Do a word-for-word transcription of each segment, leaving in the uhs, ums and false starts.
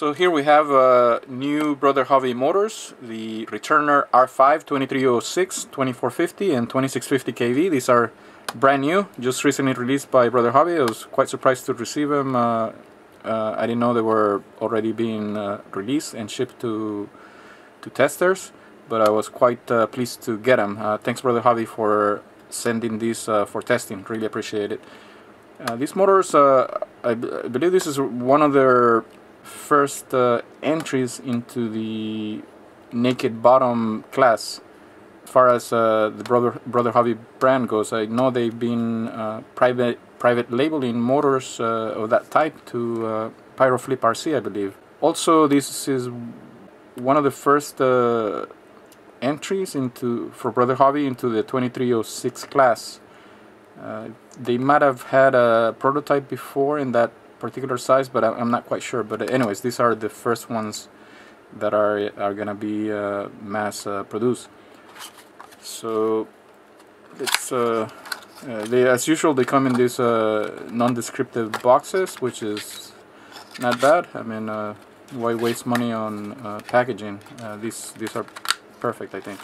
So here we have uh, new Brother Hobby motors, the Returner R five, twenty-three oh six, twenty-four fifty, and twenty-six fifty K V. These are brand new, just recently released by Brother Hobby. I was quite surprised to receive them. Uh, uh, I didn't know they were already being uh, released and shipped to, to testers, but I was quite uh, pleased to get them. Uh, thanks Brother Hobby for sending these uh, for testing, really appreciate it. Uh, these motors, uh, I, b I believe this is one of their first uh, entries into the naked bottom class as far as uh, the Brother, Brother Hobby brand goes. I know they've been uh, private private labeling motors uh, of that type to uh, Pyroflip R C, I believe. Also, this is one of the first uh, entries into for Brother Hobby into the twenty-three oh six class. Uh, they might have had a prototype before in that particular size, but I'm not quite sure. But anyways, these are the first ones that are are gonna be uh, mass uh, produced. So it's uh, uh, they, as usual, they come in these uh, non-descriptive boxes, which is not bad. I mean, uh, why waste money on uh, packaging? Uh, these these are perfect, I think.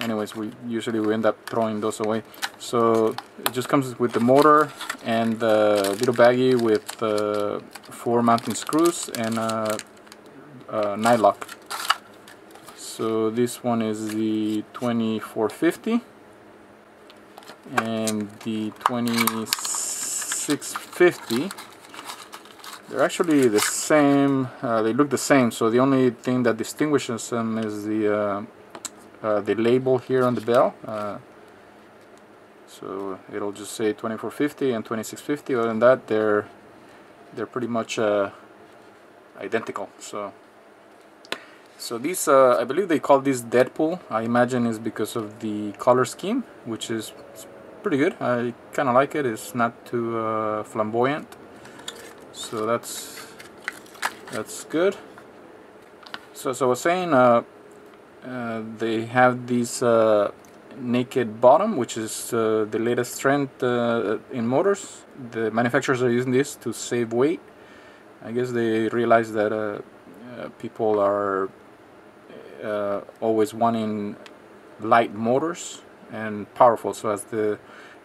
Anyways, we usually we end up throwing those away. So it just comes with the motor and a uh, little baggie with uh, four mounting screws and a, a nylock. So this one is the twenty-four fifty, and the twenty-six fifty. They're actually the same. Uh, they look the same. So the only thing that distinguishes them is the uh, Uh, the label here on the bell, uh, so it'll just say twenty-four fifty and twenty-six fifty. Other than that, they're they're pretty much uh, identical. So, so these uh, I believe they call these Deadpool. I imagine is because of the color scheme, which is pretty good. I kind of like it. It's not too uh, flamboyant, so that's that's good. So, as I was saying. Uh, Uh, they have these uh, naked bottom, which is uh, the latest trend uh, in motors. The manufacturers are using this to save weight. I guess they realize that uh, uh, people are uh, always wanting light motors and powerful. So as the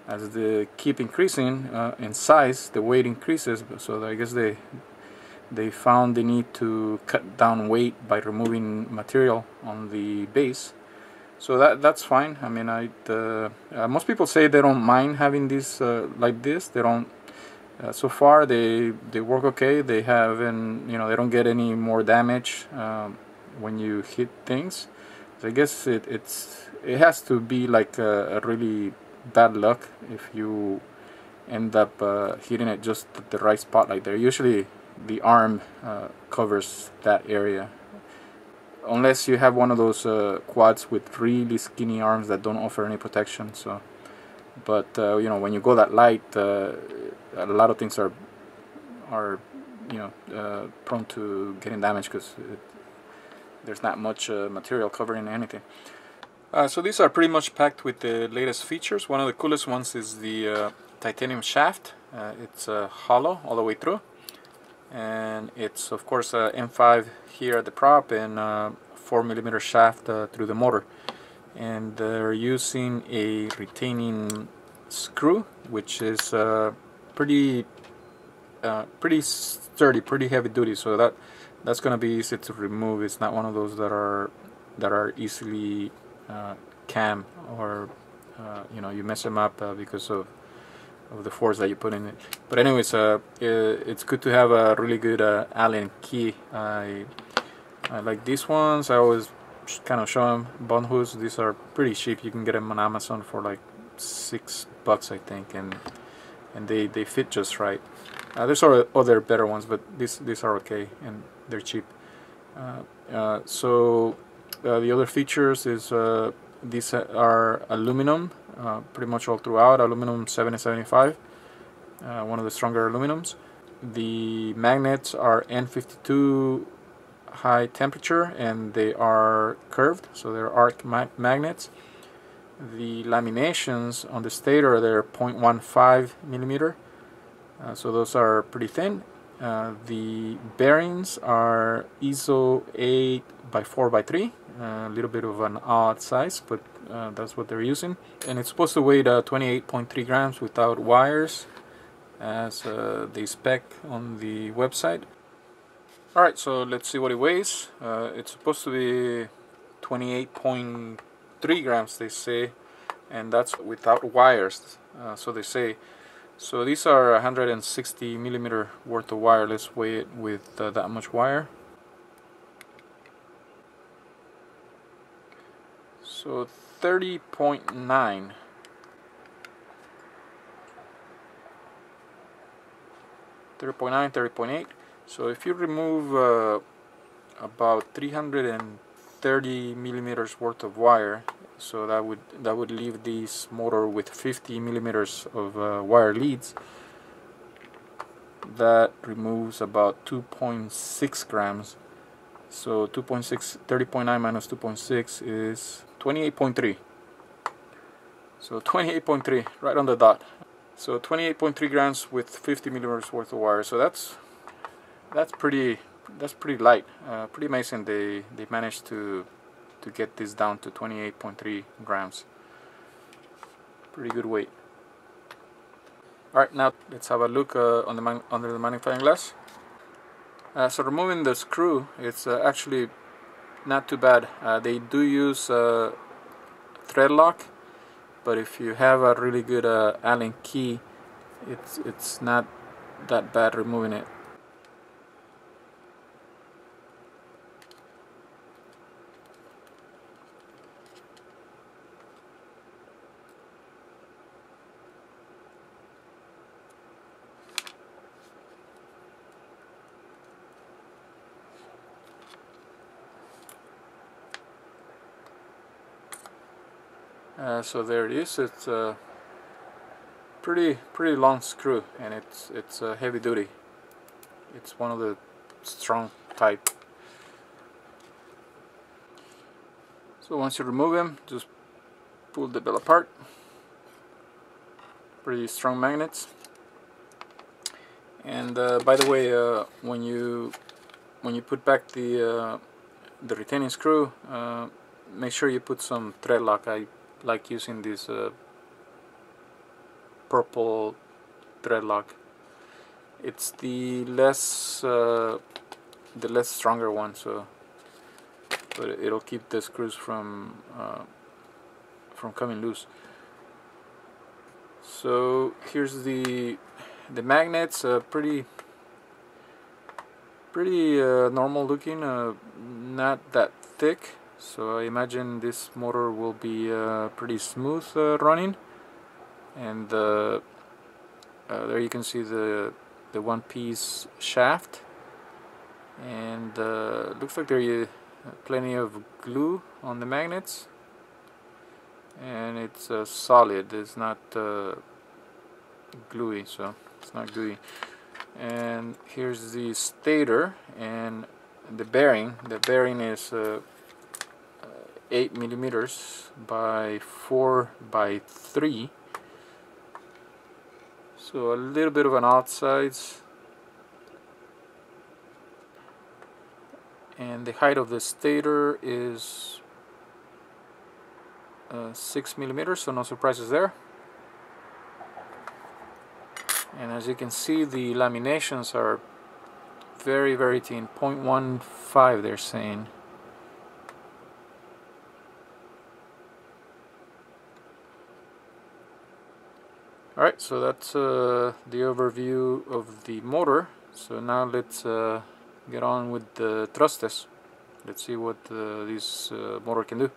as the keep increasing uh, in size, the weight increases. So I guess they. They found the need to cut down weight by removing material on the base, so that that's fine. I mean, I uh, uh, most people say they don't mind having these uh, like this. They don't. Uh, so far, they they work okay. They haven't, you know, they don't get any more damage um, when you hit things. So I guess it it's it has to be like a, a really bad luck if you end up uh, hitting it just at the right spot. Like they're usually. The arm uh, covers that area, unless you have one of those uh, quads with really skinny arms that don't offer any protection. So, but uh, you know, when you go that light, uh, a lot of things are are you know uh, prone to getting damaged because there's not much uh, material covering anything. Uh, so these are pretty much packed with the latest features. One of the coolest ones is the uh, titanium shaft. Uh, it's uh, hollow all the way through. And it's of course uh, M five here at the prop and uh, four millimeter shaft uh, through the motor. And they're using a retaining screw, which is uh, pretty, uh, pretty sturdy, pretty heavy duty. So that that's going to be easy to remove. It's not one of those that are that are easily uh, cam or uh, you know you mess them up uh, because of. of the force that you put in it. But anyways, uh, it's good to have a really good uh, Allen key. I, I like these ones. I always kind of show them. Bonhus, these are pretty cheap. You can get them on Amazon for like six bucks, I think, and and they they fit just right. Uh, there's other better ones, but these these are okay and they're cheap. Uh, uh, so uh, the other features is uh, these are aluminum. Uh, pretty much all throughout, aluminum seventy seventy-five, uh, one of the stronger aluminums. The magnets are N fifty-two high temperature and they are curved, so they're arc ma magnets. The laminations on the stator, they're zero point one five millimeter, uh, so those are pretty thin. Uh, the bearings are I S O eight by four by three, a little bit of an odd size, but uh, that's what they're using. And it's supposed to weigh uh, twenty-eight point three grams without wires, as uh, they spec on the website. Alright, so let's see what it weighs. Uh, it's supposed to be twenty-eight point three grams, they say, and that's without wires, uh, so they say. So these are one hundred sixty millimeter worth of wire. Let's weigh it with uh, that much wire. So thirty point nine. thirty point nine, thirty point eight. So if you remove uh, about three hundred thirty millimeters worth of wire, so that would that would leave this motor with fifty millimeters of uh, wire leads. That removes about two point six grams. So two point six, thirty point nine minus two point six is twenty-eight point three. So twenty-eight point three, right on the dot. So twenty-eight point three grams with fifty millimeters worth of wire. So that's that's pretty that's pretty light. Uh, pretty amazing they they managed to to get this down to twenty-eight point three grams. Pretty good weight. All right, now let's have a look uh, on the man under the magnifying glass. Uh, so removing the screw, it's uh, actually not too bad. Uh, they do use uh, thread lock, but if you have a really good uh, Allen key, it's it's not that bad removing it. Uh, so there it is. It's a pretty pretty long screw, and it's it's a heavy duty. It's one of the strong type. So once you remove them, just pull the bell apart. Pretty strong magnets. And uh, by the way, uh, when you when you put back the uh, the retaining screw, uh, make sure you put some thread lock. I like using this uh, purple thread lock. It's the less uh, the less stronger one, so but it'll keep the screws from uh, from coming loose. So here's the the magnets. Uh, pretty pretty uh, normal looking. Uh, not that thick. So I imagine this motor will be uh, pretty smooth uh, running, and uh, uh, there you can see the the one-piece shaft, and uh, looks like there is plenty of glue on the magnets, and it's uh, solid. It's not uh, gluey, so it's not gooey. And here's the stator and the bearing. The bearing is Uh, eight millimeters by four by three, so a little bit of an odd size. And the height of the stator is uh, six millimeters, so no surprises there. And as you can see, the laminations are very very thin, zero point one five they're saying. Alright, so that's uh, the overview of the motor. So now let's uh, get on with the thrust test. Let's see what uh, this uh, motor can do.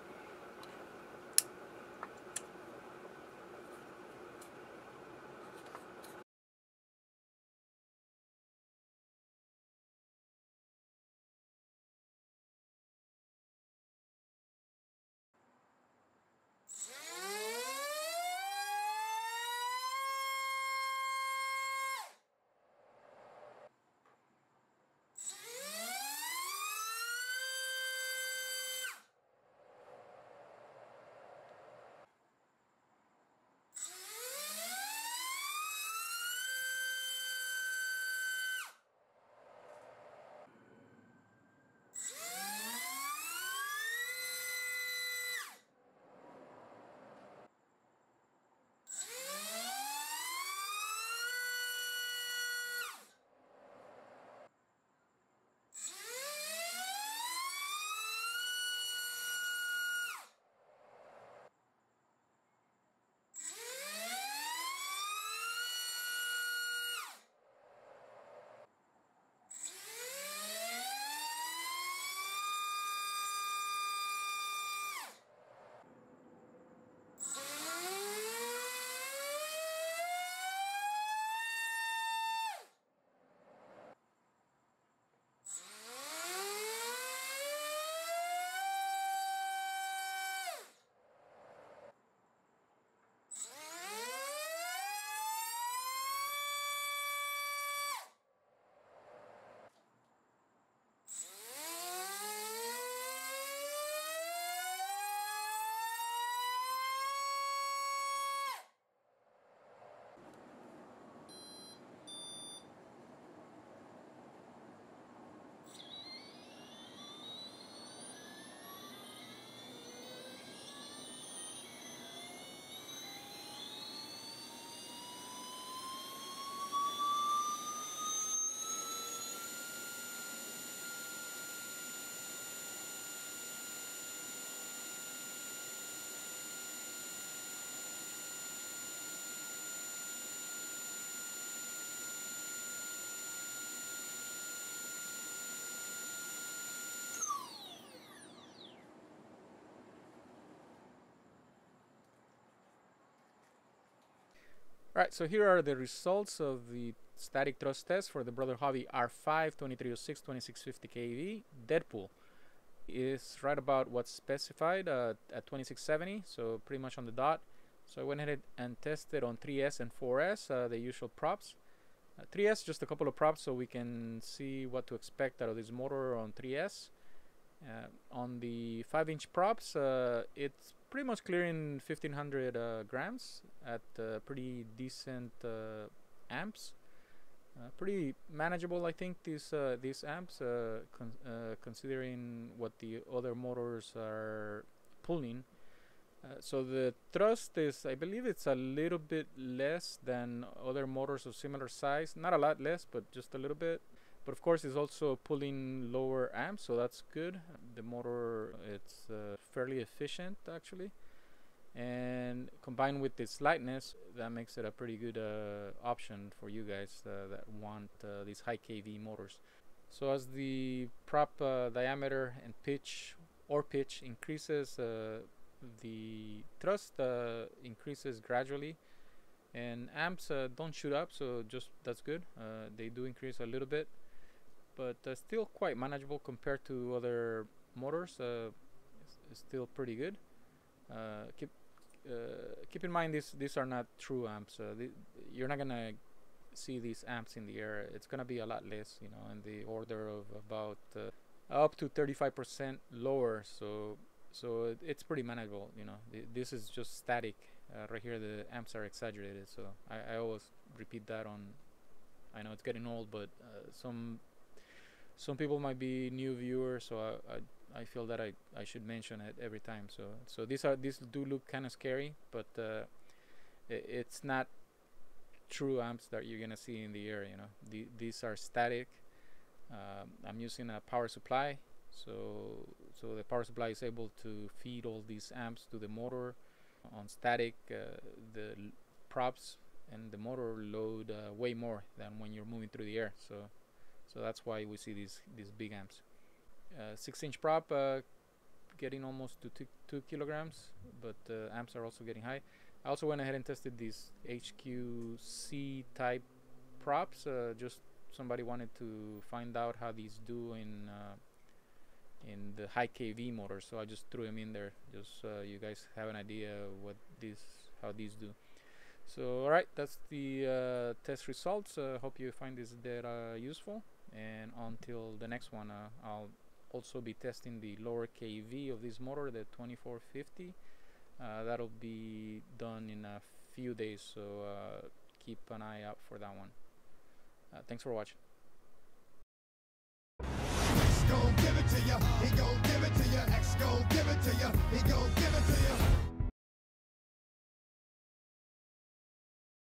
Alright, so here are the results of the static thrust test for the Brother Hobby R five twenty-three oh six twenty-six fifty K V Deadpool. Is right about what's specified uh, at twenty-six seventy, so pretty much on the dot. So I went ahead and tested on three S and four S, uh, the usual props. Uh, three S, just a couple of props so we can see what to expect out of this motor on three S. Uh, on the five inch props, uh, it's pretty much clearing fifteen hundred uh, grams at uh, pretty decent uh, amps. Uh, pretty manageable, I think, these uh, these amps, uh, con uh, considering what the other motors are pulling. Uh, so the thrust is, I believe, it's a little bit less than other motors of similar size. Not a lot less, but just a little bit. But of course, it's also pulling lower amps, so that's good. The motor, it's uh, fairly efficient, actually. And combined with its lightness, that makes it a pretty good uh, option for you guys uh, that want uh, these high K V motors. So as the prop uh, diameter and pitch or pitch increases, uh, the thrust uh, increases gradually, and amps uh, don't shoot up, so just that's good. Uh, they do increase a little bit, but uh, still quite manageable compared to other motors. Uh, it's still pretty good. Uh, keep Uh, keep in mind these these are not true amps. Uh, th you're not gonna see these amps in the air. It's gonna be a lot less, you know, in the order of about uh, up to thirty-five percent lower. So so it, it's pretty manageable, you know. Th this is just static. Uh, right here, the amps are exaggerated. So I, I always repeat that. On I know it's getting old, but uh, some some people might be new viewers, so I. I I feel that I, I should mention it every time. So so these are these do look kind of scary, but uh, it, it's not true amps that you're gonna see in the air. You know, the, these are static. Um, I'm using a power supply, so so the power supply is able to feed all these amps to the motor. On static, uh, the props and the motor load uh, way more than when you're moving through the air. So so that's why we see these these big amps. Uh, six inch prop uh, getting almost to two, two kilograms, but uh, amps are also getting high. I also went ahead and tested these H Q C type props. Uh, just somebody wanted to find out how these do in uh, in the high K V motors, so I just threw them in there. Just uh, you guys have an idea what these how these do. So all right, that's the uh, test results. Uh, hope you find this data useful, and until the next one, uh, I'll also be testing the lower K V of this motor, the twenty-four fifty. Uh, that'll be done in a few days, so uh, keep an eye out for that one. Uh, thanks for watching. X gon' give it to ya, he gon' give it to ya, X gon' give it to ya, he gon' give it to ya.